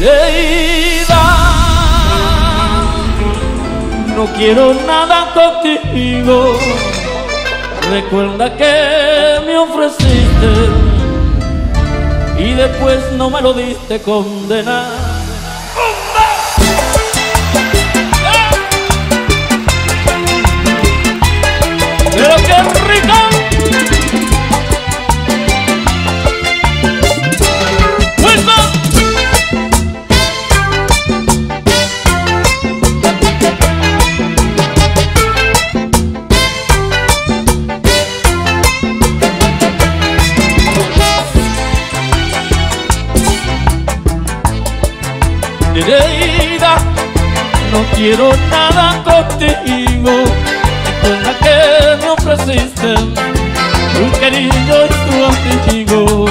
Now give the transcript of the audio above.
Nereyda, no quiero nada contigo. Recuerda que me ofreciste y después no me lo diste, condenada. Nereyda, no quiero nada contigo. Recuerda que me ofreciste un cariño y tu abrigo.